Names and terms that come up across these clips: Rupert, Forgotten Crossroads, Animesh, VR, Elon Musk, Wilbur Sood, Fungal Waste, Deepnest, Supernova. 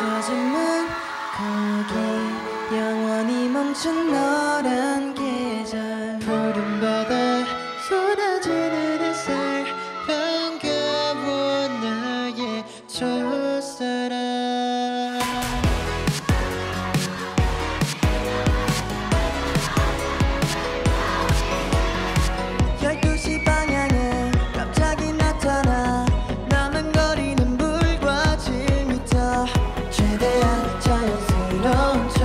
없어지면 강하게 영원히 멈춘 너란 계절 푸른 바다에 쏟아지는 햇살 반가워 나의 첫사랑 열두시 방향에 갑자기 나타나 남은 거리는 불과 7m 최대한 자연스러운 척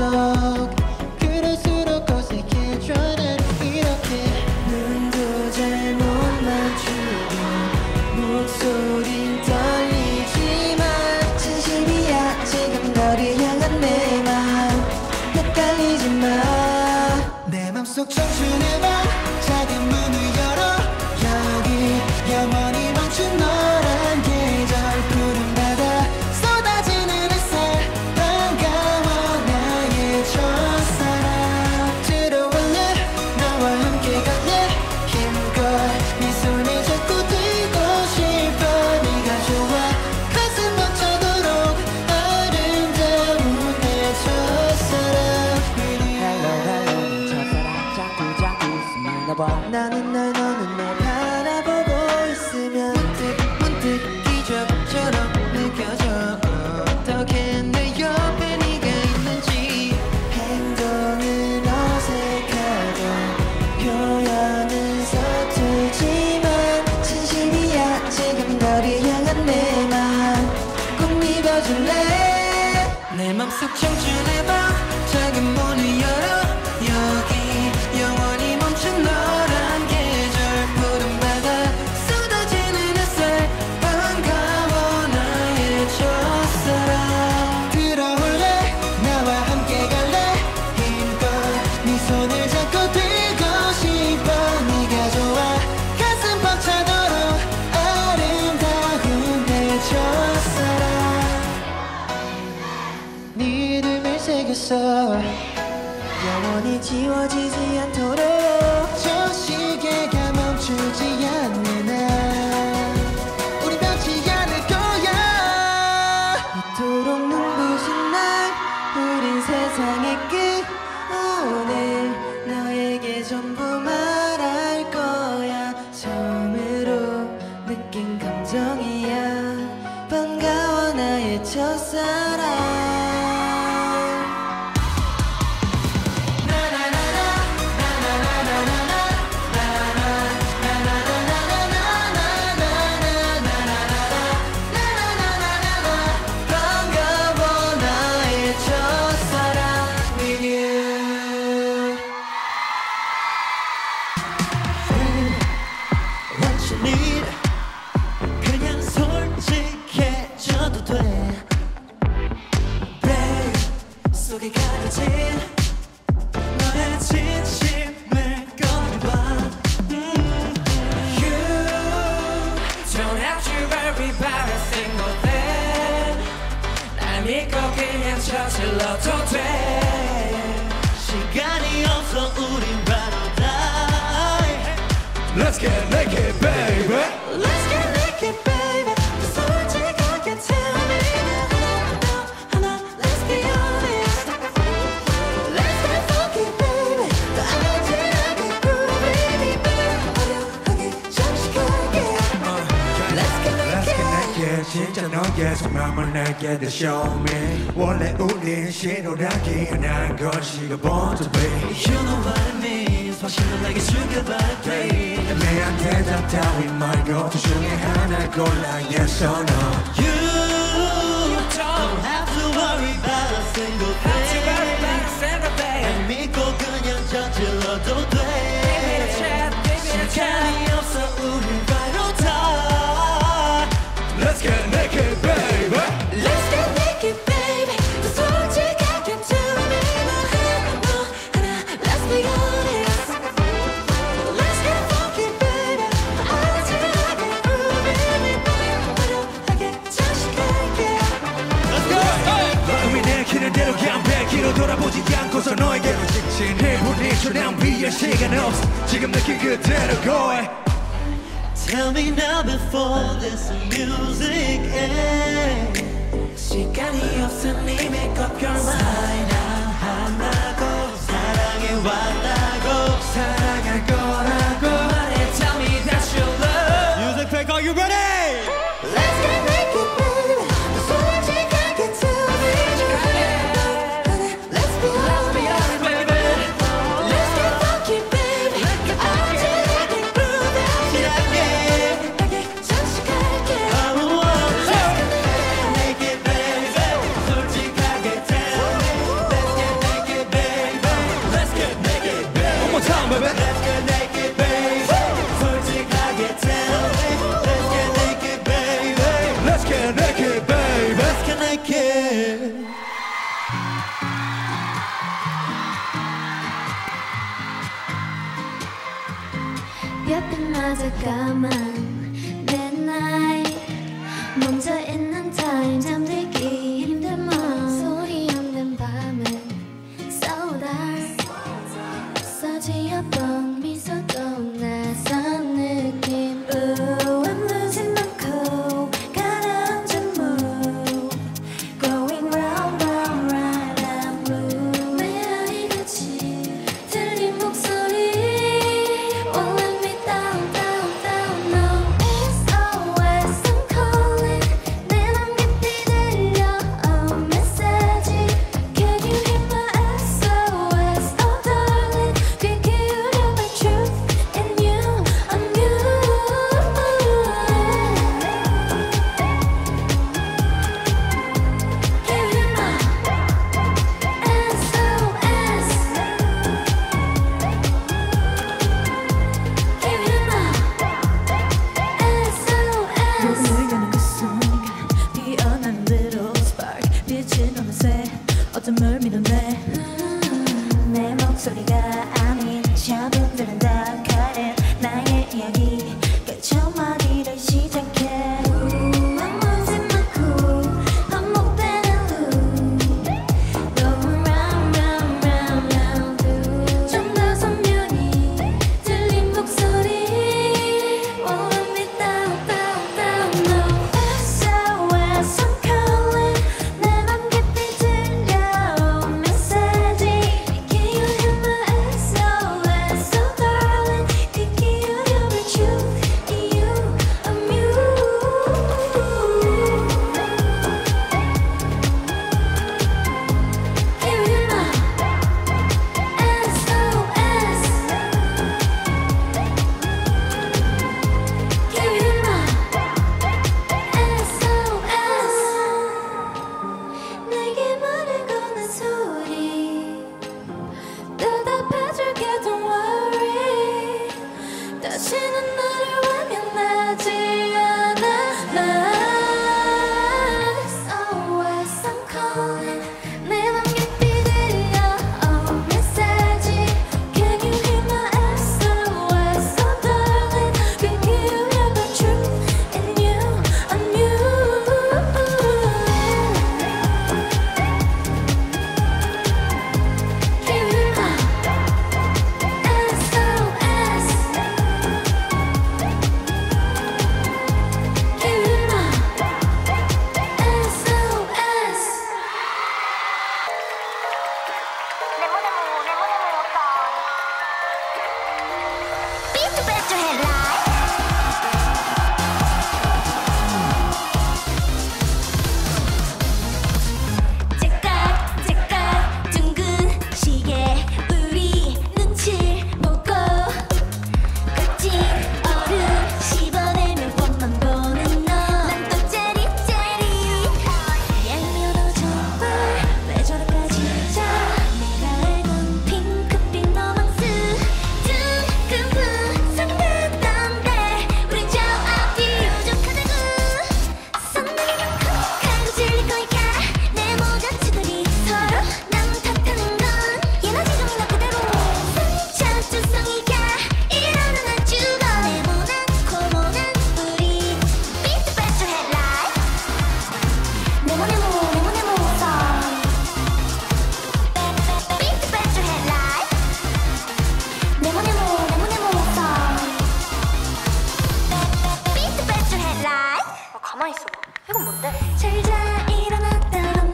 그럴수록 어색해져 난 이렇게 눈도 잘못 맞추고 목소린 떨리지만 진심이야 지금 너를 향한 내 맘 헷갈리지 마 내 맘속 청춘의 밤 작은 문을 열어 여기 영원히 멈춘 너란 계절 푸른 바다 쏟아지는 햇살 반가워 나의 첫사랑 들어올래 나와 함께 갈래 힘껏 네 손을 잡고 뛰고 싶어 네가 좋아 가슴 벅차도록 아름다운 내 첫사랑 Hello 첫사랑 자꾸자꾸 스쳐나봐 나는 널 너는 날 바라보고 있으면 문득 기적처럼 느껴져 어떻게 내 옆에 네가 있는지 행동은 어색하고 표현은 서툴지만 진심이야 지금 너를 향한 내 맘 꼭 믿어줄래 내 맘속 청춘의 밤 작은 문을 열어 여기 영원히 멈춘 너란 계절 푸른 바다 쏟아지는 햇살 반가워 나의 첫사랑 들어올래 나와 함께 갈래 힘껏 네 손을 잡고 뛰고 싶어 네가 좋아 가슴 벅차도록 아름다운 내 첫사랑 네 이름을 새겼어 영원히 지워지지 않도록 저 시계가 멈추지 않는 한 우린 변치 않을 거야 이토록 눈부신 날 우린 세상의 끝 오늘 너에게 전부 말할 거야 처음으로 느낀 감정이야 반가워 나의 첫사랑 그냥 솔직해져도 돼 Babe 속에 가려진 너의 진심을 꺼내봐 You don't have to worry about a single thing 날 믿고 그냥 저질러도 돼 시간이 없어 우린 바로 Let's get naked, baby. Let's get naked, baby. So what you gonna tell me? No, let's be honest. Let's get funky, baby. 더 아찔하게 groovy, baby. 어려하게 잠시하게. Let's get naked. 진짜 너의 손맘을 내게 더 show me. 원래 우린 신호라기엔 한 것이고 born to be. You know what I mean. 확신을 내게 죽여봐, baby. 애매한 대답 따윈 말고 두 중에 하나 골라 Yes or no You don't have to worry about a single thing 안 믿고 그냥 저질러도 돼 시간이 없어 우린 바로 다 Let's get naked baby Let's get naked baby 더 솔직하게 tell me 너 하나 Let's be honest 돌아보지 않고서 너에게로 직진 1분 2초 난 위에 시간 없어 지금 느낀 그대로 go Tell me now before this music ends 시간 시간이 없으니 make up your mind. 사랑 안 하고 사랑해 왔다고 사랑할 거라고 말해. Tell me that you love. Music pick, are you ready? Let's get make it baby. So much you can't get to me. Let's be honest baby. Let's get funky baby. I'll just let it prove it. 나게 장식할게. I want to make it baby. 솔직하게 tell me. Let's get make it baby. Let's get make it baby. One more time baby. Let's get make it baby. 솔직하게 tell me. Let's get make it baby. Let's get make it baby. Let's get make it. 옆에마저 까만 midnight 멈춰있는 time 잠들기 힘든 맘 소리 없는 밤은 so dark 써지었던 미소도 낯선 느낌 Ooh, I'm losing my cool 가라앉은 mood Going round, round, round, I'm blue 메아리같이 들린 목소리 Won't let me down, down, down, no SOS, I'm calling 내 맘 깊이 들려 A message Can you hear my SOS, oh darling 귀 기울여 my truth and you, I'm you Can you hear my SOS Can you hear my SOS 물들가는 그 순간 피어난 little spark 빛이 어느새 어떤 물밀어내 내 목소리가 아닌 샤분들은 다 가린 나의 이야기 그 첫마디를 시작해 Ooh, I'm losing my cool 반복되는 loop Going round, round, round, round through 좀 더 선명히 들린 목소리 Won't let me down, down, down, no SOS, I'm calling 내 맘 깊이 들려 Message Can you hear my SOS, oh darling 귀 기울여 my truth in you, I'm you Can you hear my SOS? Can you hear my SOS? 내게 말을 거는 소리 대답해줄게 don't worry 다시는 나를 외면하지 않아 나 SOS I'm calling 내 맘 깊이 들려 Oh message Can you hear my SOS Oh darling 귀 기울여 my truth in you I'm you Can you hear my SOS? Can you hear my SOS? Beat the best you had life. 째깍 째깍 둥근 시계 우리 눈치 보고 거친 얼음 씹어내며 원만 보는 너 난 또 째릿째릿 얄미워도 정말 왜 저렇게까지 내가 알던 핑크빛 너망스 둥근부 상대했던데 우린 저 앞이 부족하다고 선배님은 콕하고 질릴 거니까 내 모든 짓들이 서로 남 탓하는 건 예나 지금이 나 그대로 상처투성이가 일어나 난 죽어 내 모난 코모난 우리 Beat the best you had life 네모네모 song Beat the best you had life 네모네모 song Beat the best you had life 가만히 있어봐 이건 뭔데? 잘자 일어났다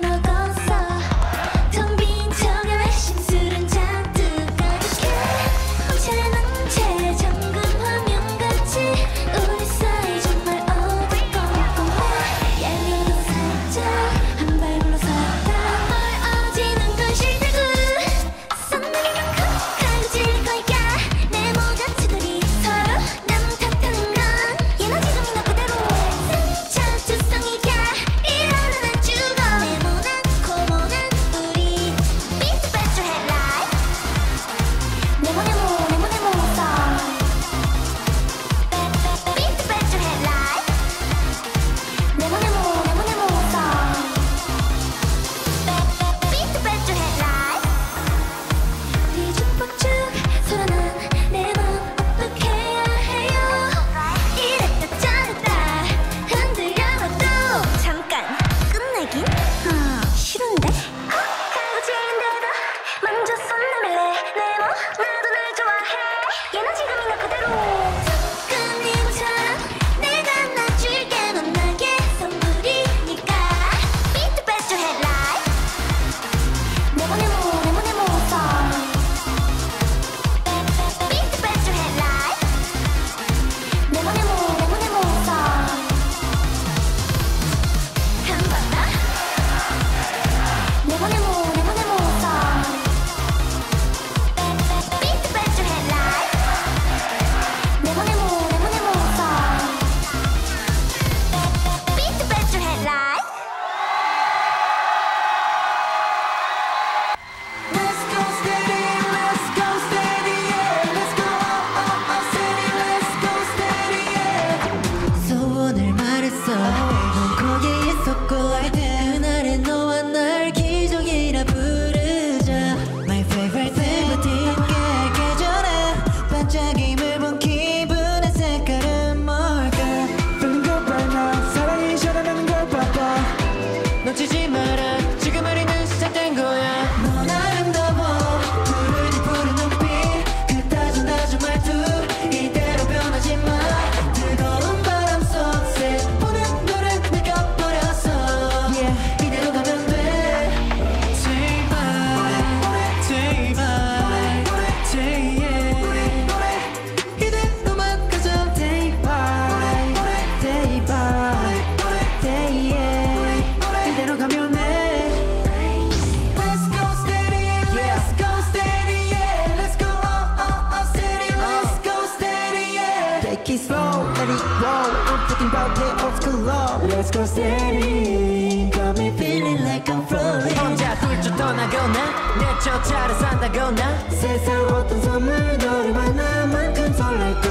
about that Oscar love. Let's go steady. Got me feeling like I'm floating. 혼자 훌쩍 떠나거나 내 쫓아를 산다거나 세상 어떤 선물 너를 만나만큼 설렐까.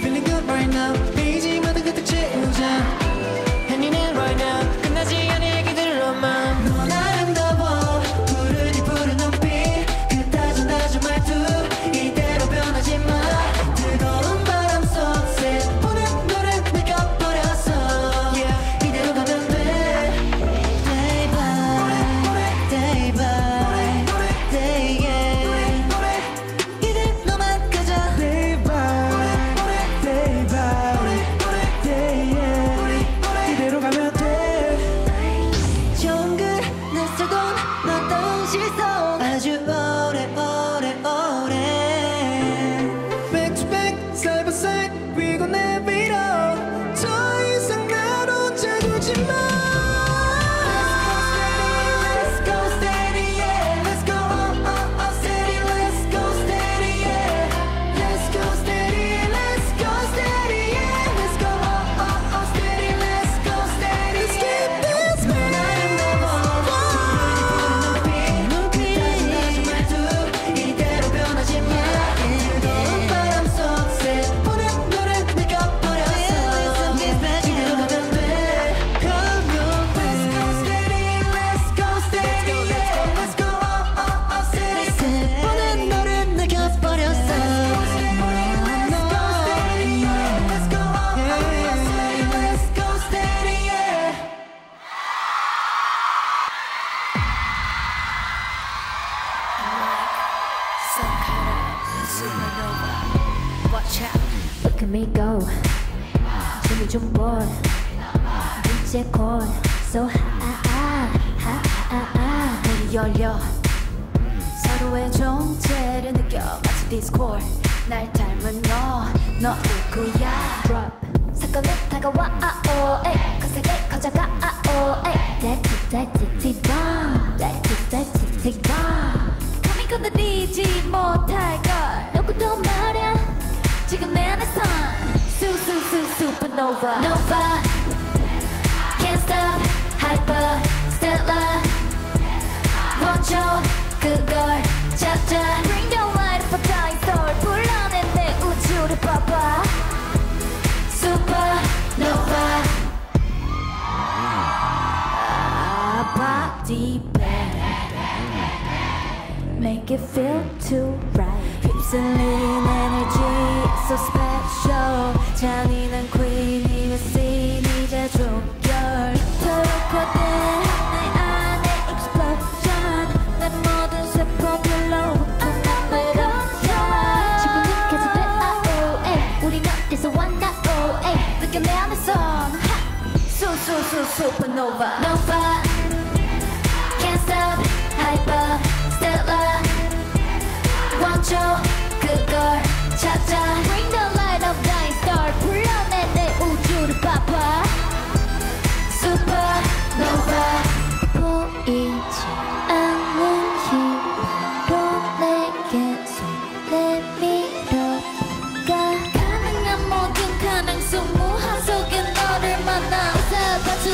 Feeling good right now. 베이징 모두 그때 채우자. Hanging in right now. 끝나지 않은 얘기들로만 넌 아름다워. 푸르디 푸른 눈빛 그따지 나지 말투 이대로 변하지 마. 뜨거운 바람 속 새보는 너를 느껴버렸어. Yeah. 이대로 가면 돼. Day by day by day yeah. 이대 너만 가자. Day by day by day yeah. 이대로 가면 돼. 정글 낯설던 낯던 시선 아주 오래 Back to back, side by side, we gon' never it all. 더 이상 날 혼자 두지 마. Let's go steady, yeah. Let's go steady, let's go steady, yeah. Let's go steady, let's go steady, yeah. Let's go steady, let's go steady. Let's get this man. 이대로 변하지 마. 뜨거운 바람 속 새보는 너를 느껴버렸어. 이대로 가면 돼. Come on, let's go steady, let's go steady, yeah. Let's go steady. 새보는 너를 느껴버렸어. Let's go steady, yeah. Let's go steady, let's go steady, yeah. Some kind of supernova. Watch out. Look at me go. Jimmy Jump Boy. 이제 곧. So high. 문이 열려. 서로의 정체를 느껴. 마치 디스콜. 날 닮은 너 누구야? Drop. 사건은 다가와. 아오. 에이. 거세게 커져가. 아오. 에이. 틱틱틱틱틱. 틱틱틱틱틱. 감히 건드리지 못할 걸 누구도 말야 지금 내 안에 선 supernova Nova Can't stop Hyper Stellar 멈춰 그걸 찾아 Bring the light for time soul 불안해 내 우주를 봐봐 Supernova Body Make it feel too right. 휩쓸린 energy so special. 잔인한 queen이 웨스인 이제 종결. 더럽거든 내 안에 explosion. 내 모든 세포 별로 안남을 건져. 지금 느껴질 때 아오에 우린 어디서 왔나 오에 느껴 내 안에서 supernova Nova Can't stop hyper. Stellar, 멈춰 그걸 찾아. Bring the light of thy star. 불러내 내 우주를 봐봐. Supernova. 보이지 않는 힘으로 내게 손을 밀어가. 가능한 모든 가능성 무한 속에 너를 만나. 웃어봐줘.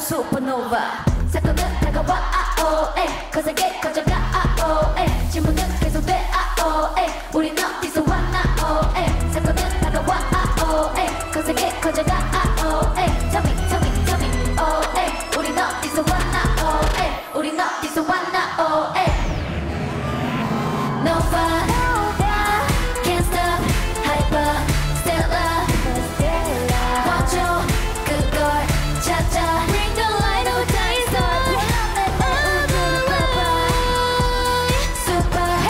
Supernova. 사건은 다가와 아오에 거세게 커져가 아오에 질문은 계속돼 아오에 우린 어디서 왔나 오에 사건은 다가와 아오에 거세게 커져가 아오에 Tell me 오에 우린 어디서 왔나 오에 우린 어디서 왔나 오에 Nova Can't stop Hyper Stellar 멈춰 그걸 찾아 Bring the light of thy star. 불안해 내 우주를 봐봐. Super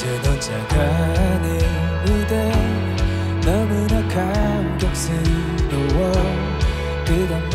이제 넌자간의 무대 너무나 감격스러워 끝없는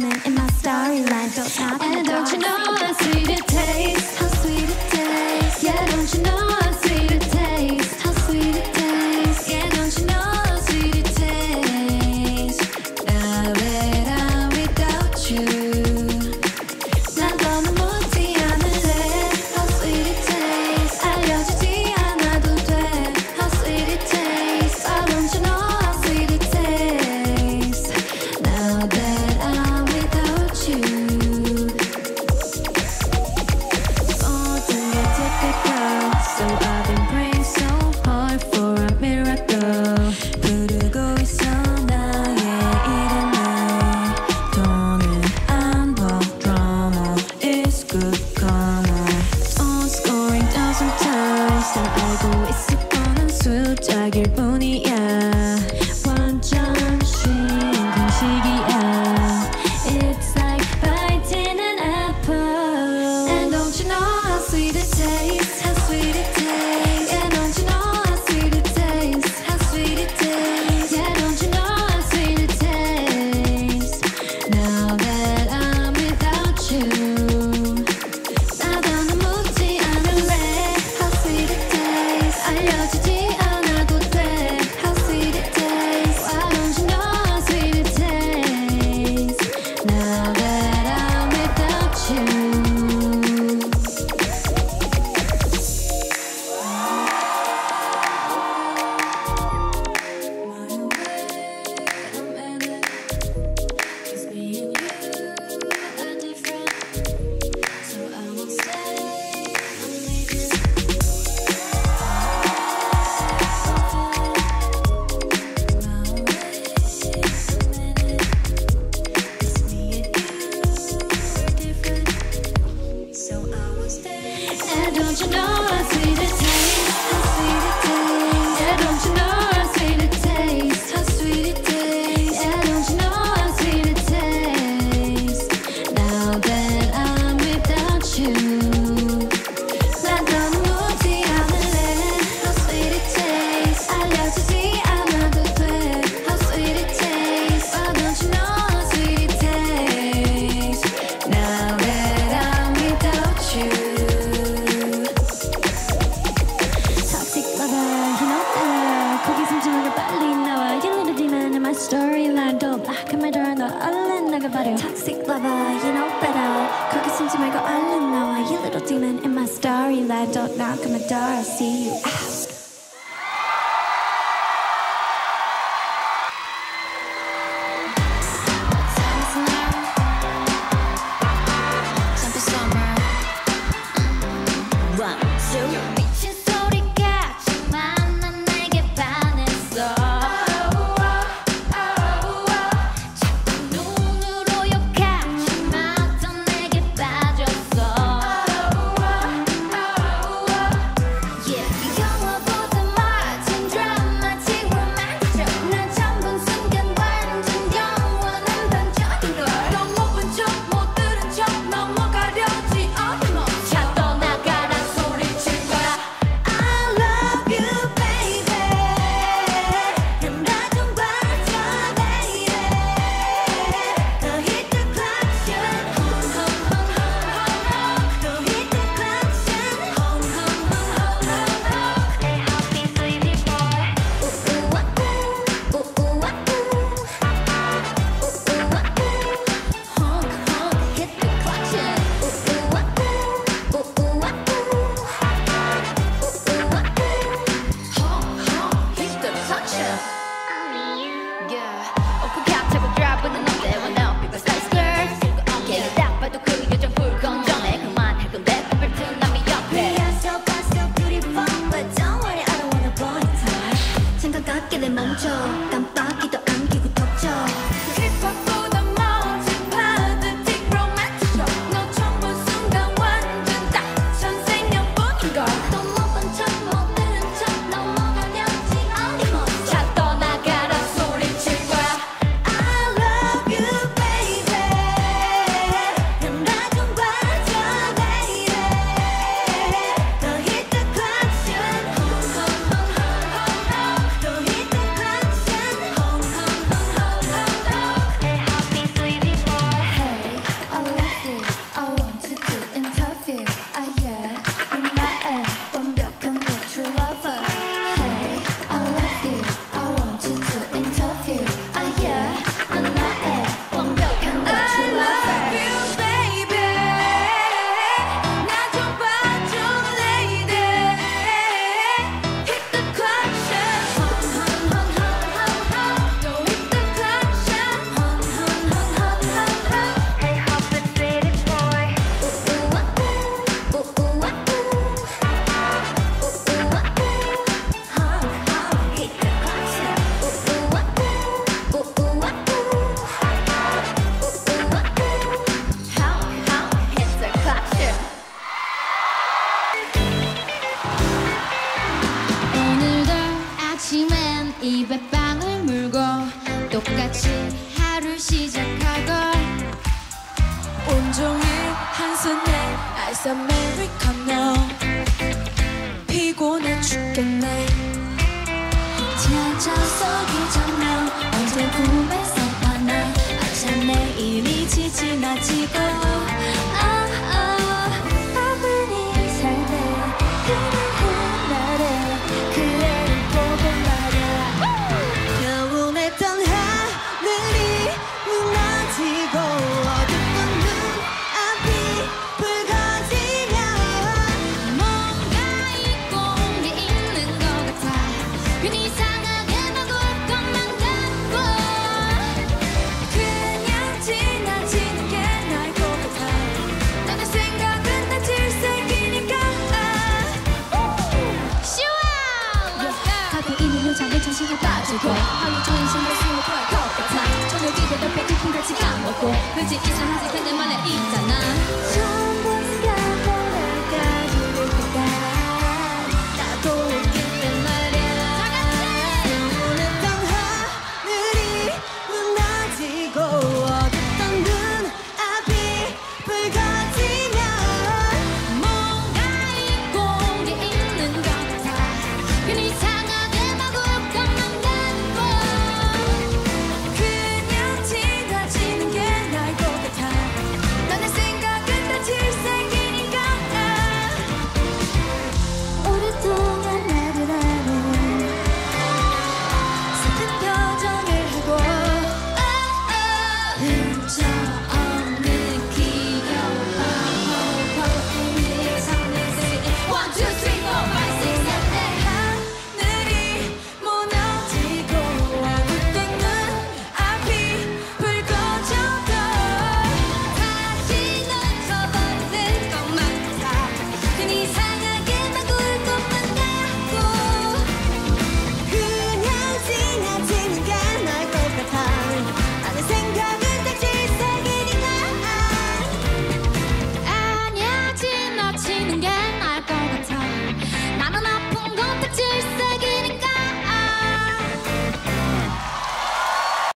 감사합니다. 운동 그말도 너 얼른 나가버려 Toxic lover, you know better 거기 숨지 말고 얼른 나와 You little demon in my starry light Don't knock on my door, I'll see you out 입에 빵을 물고 똑같이 하루 시작하고 온종일 한 손에 아이스 아메리카노 피곤해 죽겠네 찾아서 기장면 언제